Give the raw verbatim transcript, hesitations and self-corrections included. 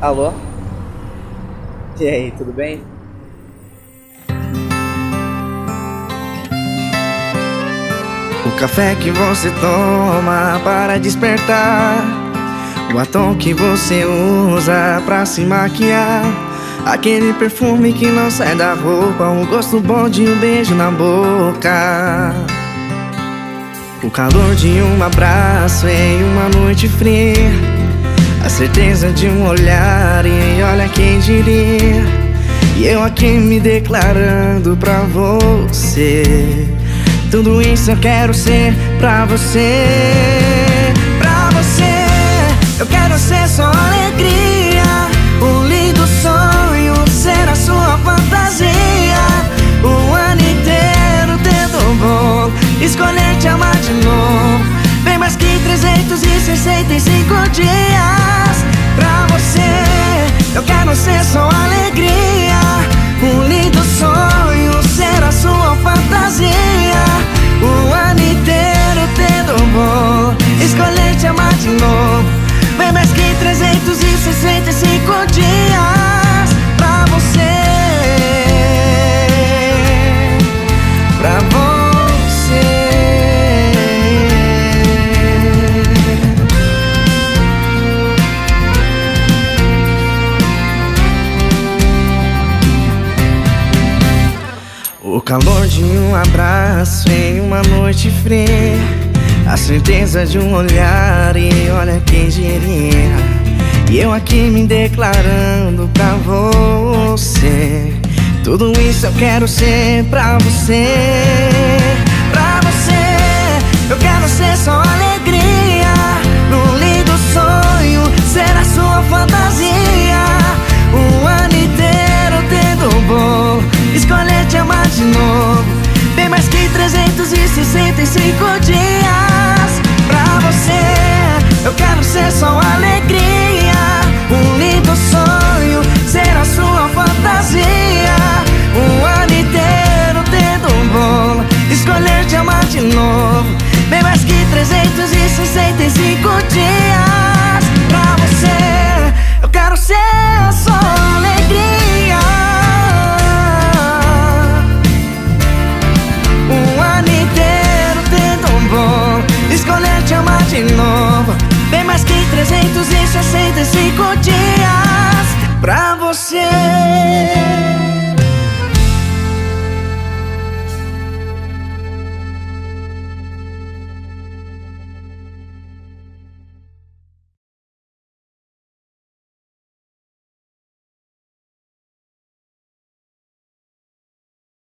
Alô? E aí, tudo bem? O café que você toma para despertar, o batom que você usa pra se maquiar, aquele perfume que não sai da roupa, um gosto bom de um beijo na boca, o calor de um abraço em uma noite fria, a certeza de um olhar e olha quem diria, e eu aqui me declarando pra você. Tudo isso eu quero ser pra você, pra você. Eu quero ser sua alegria, um lindo sonho, ser a sua fantasia, o ano inteiro tendo bom, escolher te amar de novo, bem mais que trezentos e sessenta e cinco dias. Pra você, eu quero ser só alegria, um lindo sonho, ser a sua fantasia, o ano inteiro tendo bom, escolher te amar de novo, bem mais que trezentos e sessenta e cinco dias. Pra você, pra você. O calor de um abraço em uma noite fria, a certeza de um olhar e olha quem diria, e eu aqui me declarando pra você. Tudo isso eu quero ser pra você, pra você. Eu quero ser só alegria, num lindo sonho, ser a sua fantasia, o ano inteiro tendo bom, escolher te amar de novo, bem mais que trezentos e sessenta e cinco dias. Pra você, eu quero ser só alegria, um lindo sonho, ser a sua fantasia, o ano inteiro tendo um bom, escolher te amar de novo, bem mais que trezentos e sessenta e cinco dias. Pra você, eu quero ser só alegria, escolher te amar de novo, bem mais que trezentos e sessenta e cinco dias. Pra você.